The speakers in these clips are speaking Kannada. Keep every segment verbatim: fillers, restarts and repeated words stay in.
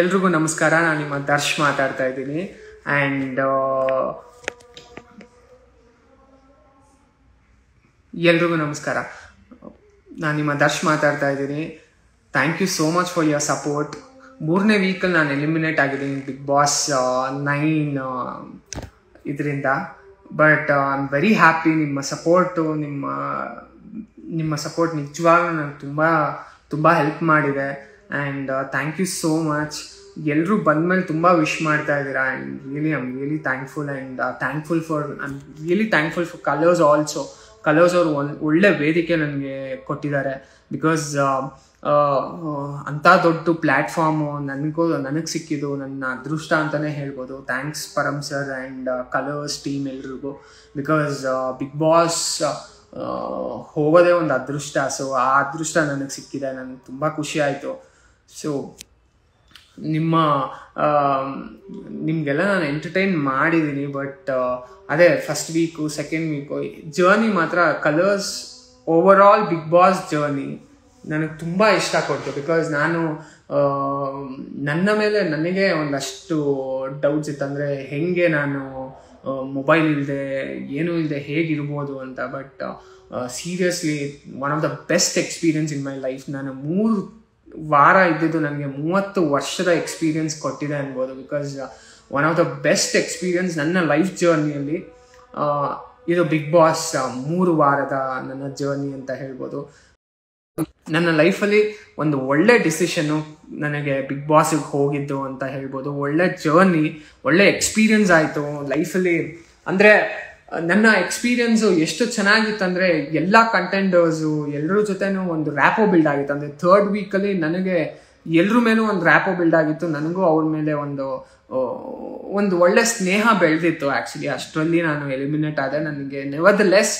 ಎಲ್ರಿಗೂ ನಮಸ್ಕಾರ, ನಾನು ನಿಮ್ಮ ದರ್ಶ್ ಮಾತಾಡ್ತಾ ಇದ್ದೀನಿ. ಆ್ಯಂಡ್ ಎಲ್ರಿಗೂ ನಮಸ್ಕಾರ, ನಾನು ನಿಮ್ಮ ದರ್ಶ್ ಮಾತಾಡ್ತಾ ಇದ್ದೀನಿ. Thank you so much for your support. ಮೂರನೇ ವೀಕಲ್ಲಿ ನಾನು ಎಲಿಮಿನೇಟ್ ಆಗಿದ್ದೀನಿ ಬಿಗ್ ಬಾಸ್ ನೈನ್ ಇದರಿಂದ. But I am very happy. ನಿಮ್ಮ ಸಪೋರ್ಟು ನಿಮ್ಮ ನಿಮ್ಮ ಸಪೋರ್ಟ್ ನಿಜವಾಗ್ಲೂ ನನಗೆ ತುಂಬ ತುಂಬ ಹೆಲ್ಪ್ ಮಾಡಿದೆ. And thank you so much. ಎಲ್ಲರೂ ಬಂದಮೇಲೆ ತುಂಬ ವಿಶ್ ಮಾಡ್ತಾ ಇದ್ದೀರಾ. And really I am really thankful. And thankful for I am really thankful for Colors also. Colors ಅವರು ಒಂದು ಒಳ್ಳೆ ವೇದಿಕೆ ನನಗೆ ಕೊಟ್ಟಿದ್ದಾರೆ. ಬಿಕಾಸ್ ಅಂಥ ದೊಡ್ಡ ಪ್ಲ್ಯಾಟ್ಫಾರ್ಮು ನನಗೂ ನನಗೆ ಸಿಕ್ಕಿದ್ದು ನನ್ನ ಅದೃಷ್ಟ ಅಂತಲೇ ಹೇಳ್ಬೋದು. Thanks Param sir and Colors team ಎಲ್ರಿಗೂ. ಬಿಕಾಸ್ ಬಿಗ್ ಬಾಸ್ ಹೋಗೋದೇ ಒಂದು ಅದೃಷ್ಟ. ಸೊ ಆ ಅದೃಷ್ಟ ನನಗೆ ಸಿಕ್ಕಿದೆ, ನನಗೆ ತುಂಬ ಖುಷಿ ಆಯಿತು. ಸೊ ನಿಮ್ಮ ನಿಮಗೆಲ್ಲ ನಾನು ಎಂಟರ್ಟೈನ್ ಮಾಡಿದ್ದೀನಿ. ಬಟ್ ಅದೇ first week second week journey ಮಾತ್ರ Colors overall Bigg Boss journey ನನಗೆ ತುಂಬ ಇಷ್ಟ ಕೊಡ್ತು. ಬಿಕಾಸ್ ನಾನು ನನ್ನ ಮೇಲೆ ನನಗೆ ಒಂದಷ್ಟು ಡೌಟ್ಸ್ ಇತ್ತಂದರೆ ಹೆಂಗೆ ನಾನು ಮೊಬೈಲ್ ಇಲ್ಲದೆ ಏನೂ ಇಲ್ಲದೆ ಹೇಗಿರ್ಬೋದು ಅಂತ. But seriously one of the best experience in my life. ನಾನು ಮೂರು ವಾರ ಇದ್ದಿದ್ದು ನನಗೆ ಮೂವತ್ತು ವರ್ಷದ ಎಕ್ಸ್ಪೀರಿಯನ್ಸ್ ಕೊಟ್ಟಿದೆ ಅನ್ಬೋದು. Because one of the best experience ನನ್ನ ಲೈಫ್ ಜರ್ನಿಯಲ್ಲಿ ಇದು ಬಿಗ್ ಬಾಸ್ ಮೂರು ವಾರದ ನನ್ನ ಜರ್ನಿ ಅಂತ ಹೇಳ್ಬೋದು. ನನ್ನ ಲೈಫಲ್ಲಿ ಒಂದು ಒಳ್ಳೆ ಡಿಸಿಷನ್ನು ನನಗೆ ಬಿಗ್ ಬಾಸಿಗೆ ಹೋಗಿದ್ದು ಅಂತ ಹೇಳ್ಬೋದು. ಒಳ್ಳೆ ಜರ್ನಿ, ಒಳ್ಳೆ ಎಕ್ಸ್ಪೀರಿಯನ್ಸ್ ಆಯಿತು ಲೈಫಲ್ಲಿ. ಅಂದರೆ ನನ್ನ ಎಕ್ಸ್ಪೀರಿಯನ್ಸು ಎಷ್ಟು ಚೆನ್ನಾಗಿತ್ತಂದರೆ ಎಲ್ಲ ಕಂಟೆಂಡರ್ಸು ಎಲ್ಲರ ಜೊತೆನೂ ಒಂದು ರ್ಯಾಪೋ ಬಿಲ್ಡ್ ಆಗಿತ್ತು. ಅಂದರೆ ಥರ್ಡ್ ವೀಕಲ್ಲಿ ನನಗೆ ಎಲ್ಲರ ಮೇಲೂ ಒಂದು ರ್ಯಾಪೋ ಬಿಲ್ಡ್ ಆಗಿತ್ತು. ನನಗೂ ಅವ್ರ ಮೇಲೆ ಒಂದು ಒಂದು ಒಳ್ಳೆ ಸ್ನೇಹ ಬೆಳೆದಿತ್ತು ಆ್ಯಕ್ಚುಲಿ. ಅಷ್ಟರಲ್ಲಿ ನಾನು ಎಲಿಮಿನೇಟ್ ಆದರೆ ನನಗೆ ನೆವರ್ ಲೆಸ್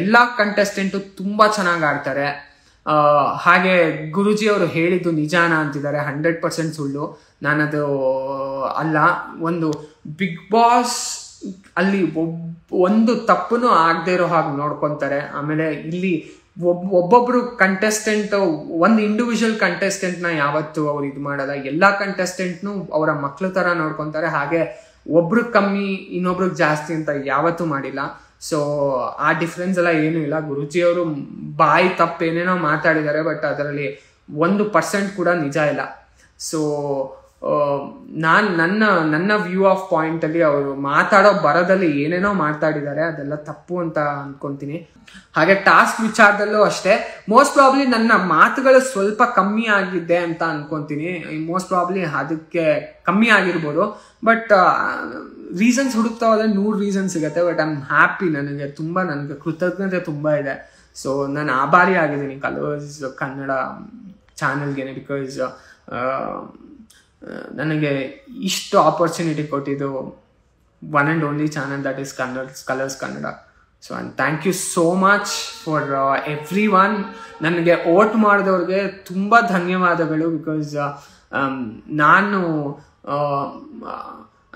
ಎಲ್ಲ ಕಂಟೆಸ್ಟೆಂಟು ತುಂಬ ಚೆನ್ನಾಗಿ ಆಡ್ತಾರೆ. ಹಾಗೆ ಗುರುಜಿ ಅವರು ಹೇಳಿದ್ದು ನಿಜಾನ ಅಂತಿದ್ದಾರೆ, ಹಂಡ್ರೆಡ್ ಪರ್ಸೆಂಟ್ ಸುಳ್ಳು, ನಾನದು ಅಲ್ಲ. ಒಂದು ಬಿಗ್ ಬಾಸ್ ಅಲ್ಲಿ ಒಬ್ಬ ಒಂದು ತಪ್ಪು ಆಗದೆ ಇರೋ ಹಾಗೆ ನೋಡ್ಕೊತಾರೆ. ಆಮೇಲೆ ಇಲ್ಲಿ ಒಬ್ಬ ಒಬ್ಬೊಬ್ರು ಕಂಟೆಸ್ಟೆಂಟ್, ಒಂದು ಇಂಡಿವಿಜುವಲ್ ಕಂಟೆಸ್ಟೆಂಟ್ನ ಯಾವತ್ತು ಅವ್ರು ಇದು ಮಾಡಲ್ಲ. ಎಲ್ಲ ಕಂಟೆಸ್ಟೆಂಟ್ನು ಅವರ ಮಕ್ಕಳ ಥರ ನೋಡ್ಕೊತಾರೆ. ಹಾಗೆ ಒಬ್ರಿಗೆ ಕಮ್ಮಿ ಇನ್ನೊಬ್ರಿಗೆ ಜಾಸ್ತಿ ಅಂತ ಯಾವತ್ತೂ ಮಾಡಿಲ್ಲ. ಸೊ ಆ ಡಿಫ್ರೆನ್ಸ್ ಎಲ್ಲ ಏನೂ ಇಲ್ಲ. ಗುರುಜಿಯವರು ಬಾಯಿ ತಪ್ಪೇನೇನೋ ಮಾತಾಡಿದ್ದಾರೆ, ಬಟ್ ಅದರಲ್ಲಿ ಒಂದು ಪರ್ಸೆಂಟ್ ಕೂಡ ನಿಜ ಇಲ್ಲ. ಸೊ ನಾನು ನನ್ನ ನನ್ನ ವ್ಯೂ ಆಫ್ ಪಾಯಿಂಟಲ್ಲಿ ಅವರು ಮಾತಾಡೋ ಬರೋದಲ್ಲಿ ಏನೇನೋ ಮಾತಾಡಿದ್ದಾರೆ, ಅದೆಲ್ಲ ತಪ್ಪು ಅಂತ ಅಂದ್ಕೊತೀನಿ. ಹಾಗೆ ಟಾಸ್ಕ್ ವಿಚಾರದಲ್ಲೂ ಅಷ್ಟೇ, ಮೋಸ್ಟ್ ಪ್ರಾಬ್ಲಿ ನನ್ನ ಮಾತುಗಳು ಸ್ವಲ್ಪ ಕಮ್ಮಿ ಆಗಿದ್ದೆ ಅಂತ ಅಂದ್ಕೊತೀನಿ. ಮೋಸ್ಟ್ ಪ್ರಾಬ್ಲಿ ಅದಕ್ಕೆ ಕಮ್ಮಿ ಆಗಿರ್ಬೋದು. ಬಟ್ ರೀಸನ್ಸ್ ಹುಡುಕ್ತಾ ಹೋದರೆ ನೂರು ರೀಸನ್ ಸಿಗುತ್ತೆ. But I am happy. ನನಗೆ ತುಂಬ ನನಗೆ ಕೃತಜ್ಞತೆ ತುಂಬ ಇದೆ. ಸೊ ನಾನು ಆಭಾರಿ ಆಗಿದ್ದೀನಿ ಕಲರ್ಸ್ ಕನ್ನಡ ಚಾನಲ್ಗೇನೆ. ಬಿಕಾಸ್ ನನಗೆ ಇಷ್ಟು ಆಪರ್ಚುನಿಟಿ ಕೊಟ್ಟಿದ್ದು one and only channel that is Kannada's Colors Kannada. So and thank you so much for everyone. ನನಗೆ ವೋಟ್ ಮಾಡಿದವ್ರಿಗೆ ತುಂಬ ಧನ್ಯವಾದಗಳು. ಬಿಕಾಸ್ ನಾನು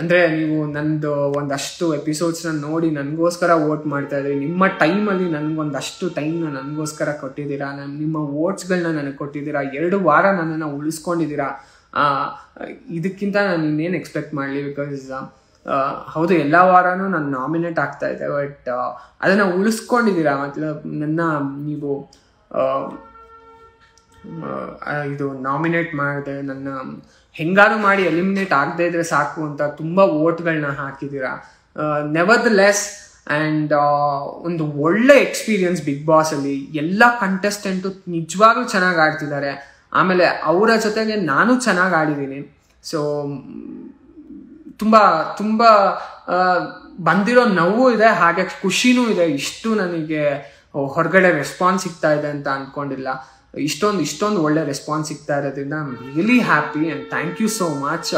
ಅಂದರೆ ನೀವು ನನ್ನದು ಒಂದಷ್ಟು ಎಪಿಸೋಡ್ಸ್ನ ನೋಡಿ ನನಗೋಸ್ಕರ ವೋಟ್ ಮಾಡ್ತಾ ಇದ್ದೀರಿ. ನಿಮ್ಮ ಟೈಮಲ್ಲಿ ನನಗೊಂದಷ್ಟು ಟೈಮ್ನ ನನಗೋಸ್ಕರ ಕೊಟ್ಟಿದ್ದೀರಾ, ನಾನು ನಿಮ್ಮ ವೋಟ್ಸ್ಗಳನ್ನ ನನಗೆ ಕೊಟ್ಟಿದ್ದೀರಾ, ಎರಡು ವಾರ ನನ್ನನ್ನು ಉಳಿಸ್ಕೊಂಡಿದ್ದೀರಾ. ಇದಕ್ಕಿಂತ ನಾನು ಇನ್ನೇನು ಎಕ್ಸ್ಪೆಕ್ಟ್ ಮಾಡಲಿ. ಬಿಕಾಸ್ ಹೌದು, ಎಲ್ಲ ವಾರನೂ ನಾನು ನಾಮಿನೇಟ್ ಆಗ್ತಾ ಇದ್ದೆ, ಬಟ್ ಅದನ್ನು ಉಳಿಸ್ಕೊಂಡಿದ್ದೀರಾ. ಮತ್ತು ನನ್ನ ನೀವು ಇದು ನಾಮಿನೇಟ್ ಮಾಡಿದೆ, ನನ್ನ ಹೆಂಗಾರು ಮಾಡಿ ಎಲಿಮಿನೇಟ್ ಆಗದೆ ಇದ್ರೆ ಸಾಕು ಅಂತ ತುಂಬ ವೋಟ್ಗಳನ್ನ ಹಾಕಿದ್ದೀರಾ. ನೆವರ್ ದ ಲೆಸ್ ಆ್ಯಂಡ್ ಒಂದು ಒಳ್ಳೆ ಎಕ್ಸ್ಪೀರಿಯನ್ಸ್ ಬಿಗ್ ಬಾಸಲ್ಲಿ. ಎಲ್ಲ ಕಂಟೆಸ್ಟೆಂಟು ನಿಜವಾಗ್ಲೂ ಚೆನ್ನಾಗಿ ಆಡ್ತಿದ್ದಾರೆ. ಆಮೇಲೆ ಅವರ ಜೊತೆಗೆ ನಾನು ಚೆನ್ನಾಗಿ ಆಡಿದ್ದೀನಿ. ಸೊ ತುಂಬ ತುಂಬ ಬಂದಿರೋ ನೋವು ಇದೆ, ಹಾಗೆ ಖುಷಿನೂ ಇದೆ. ಇಷ್ಟು ನನಗೆ ಹೊರಗಡೆ ರೆಸ್ಪಾನ್ಸ್ ಸಿಗ್ತಾ ಇದೆ ಅಂತ ಅಂದ್ಕೊಂಡಿಲ್ಲ. ಇಷ್ಟೊಂದು ಇಷ್ಟೊಂದು ಒಳ್ಳೆ ರೆಸ್ಪಾನ್ಸ್ ಸಿಗ್ತಾ ಇರೋದ್ರಿಂದ I am really happy and thank you so much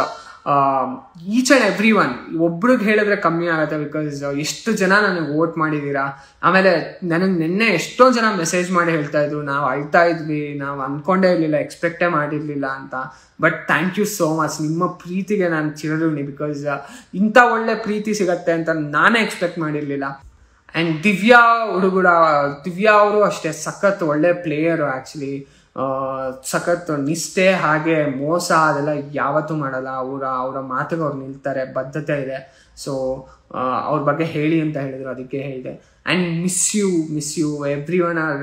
each and every one. ಒಬ್ರಿಗೆ ಹೇಳಿದ್ರೆ ಕಮ್ಮಿ ಆಗುತ್ತೆ. ಬಿಕಾಸ್ ಎಷ್ಟು ಜನ ನನಗೆ ವೋಟ್ ಮಾಡಿದ್ದೀರಾ. ಆಮೇಲೆ ನನಗೆ ನಿನ್ನೆ ಎಷ್ಟೊಂದು ಜನ ಮೆಸೇಜ್ ಮಾಡಿ ಹೇಳ್ತಾ ಇದ್ರು, ನಾವು ಅಳ್ತಾ ಇದ್ವಿ, ನಾವು ಅಂದ್ಕೊಂಡೇ ಇರಲಿಲ್ಲ, ಎಕ್ಸ್ಪೆಕ್ಟೇ ಮಾಡಿರಲಿಲ್ಲ ಅಂತ. But thank you so much. ನಿಮ್ಮ ಪ್ರೀತಿಗೆ ನಾನು ಚಿರಋಣಿ. ಬಿಕಾಸ್ ಇಂಥ ಒಳ್ಳೆ ಪ್ರೀತಿ ಸಿಗತ್ತೆ ಅಂತ ನಾನೇ ಎಕ್ಸ್ಪೆಕ್ಟ್ ಮಾಡಿರಲಿಲ್ಲ. ಆ್ಯಂಡ್ ದಿವ್ಯಾ ಉರುಡುಗ ದಿವ್ಯಾ ಅವರು ಅಷ್ಟೇ ಸಖತ್ ಒಳ್ಳೆ ಪ್ಲೇಯರು ಆ್ಯಕ್ಚುಲಿ. ಸಖತ್ ನಿಷ್ಠೆ ಹಾಗೆ ಮೋಸ ಅದೆಲ್ಲ ಯಾವತ್ತೂ ಮಾಡಲ್ಲ. ಅವರ ಅವರ ಮಾತಿಗೆ ಅವ್ರು ನಿಲ್ತಾರೆ, ಬದ್ಧತೆ ಇದೆ. ಸೊ ಅವ್ರ ಬಗ್ಗೆ ಹೇಳಿ ಅಂತ ಹೇಳಿದ್ರು, ಅದಕ್ಕೆ ಹೇಳಿದೆ. And miss you miss you everyone are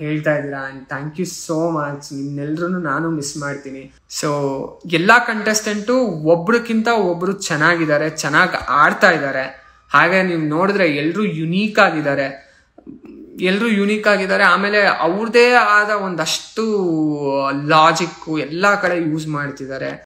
ಹೇಳ್ತಾ ಇದ್ದೀರಾ, and thank you so much. ನಿಮ್ನೆಲ್ಲರೂ ನಾನು ಮಿಸ್ ಮಾಡ್ತೀನಿ. ಸೊ ಎಲ್ಲ ಕಂಟೆಸ್ಟೆಂಟು ಒಬ್ರಿಗಿಂತ ಒಬ್ರು ಚೆನ್ನಾಗಿದ್ದಾರೆ, ಚೆನ್ನಾಗಿ ಆಡ್ತಾ ಇದ್ದಾರೆ. ಹಾಗೆ ನೀವು ನೋಡಿದ್ರೆ ಎಲ್ಲರೂ ಯುನೀಕ್ ಆಗಿದ್ದಾರೆ, ಎಲ್ಲರೂ ಯುನೀಕ್ ಆಗಿದ್ದಾರೆ. ಆಮೇಲೆ ಅವ್ರದೇ ಆದ ಒಂದಷ್ಟು ಲಾಜಿಕ್ಕು ಎಲ್ಲ ಕಡೆ ಯೂಸ್ ಮಾಡ್ತಿದ್ದಾರೆ.